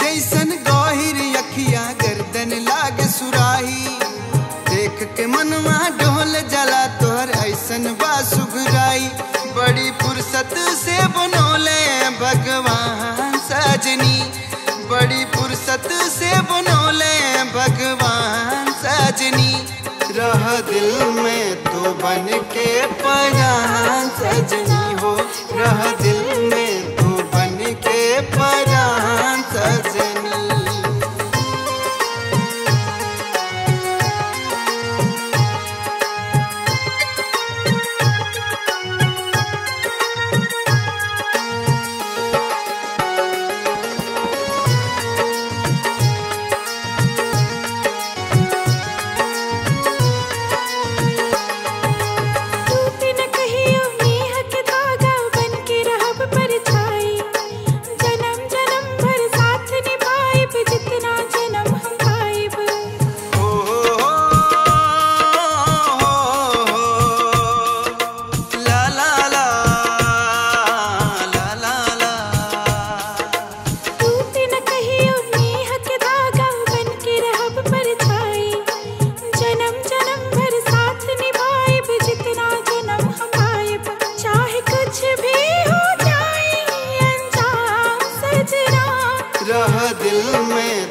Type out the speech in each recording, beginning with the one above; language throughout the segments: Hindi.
जैसन गोहिर अखिया गर्दन लाग सुराही, देख के मनवा ढोल जला तोहर ऐसन बासुगराई। बड़ी फुर्सत से बनौले भगवान सजनी, बड़ी फुर्सत से बनौले भगवान सजनी। रह दिल में तो बन के परान सजनी हो, रह दिल में तो बन के परान दिल में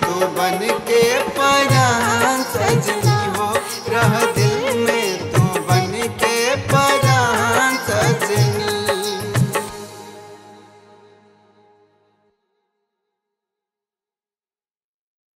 तो बन के पड़ा।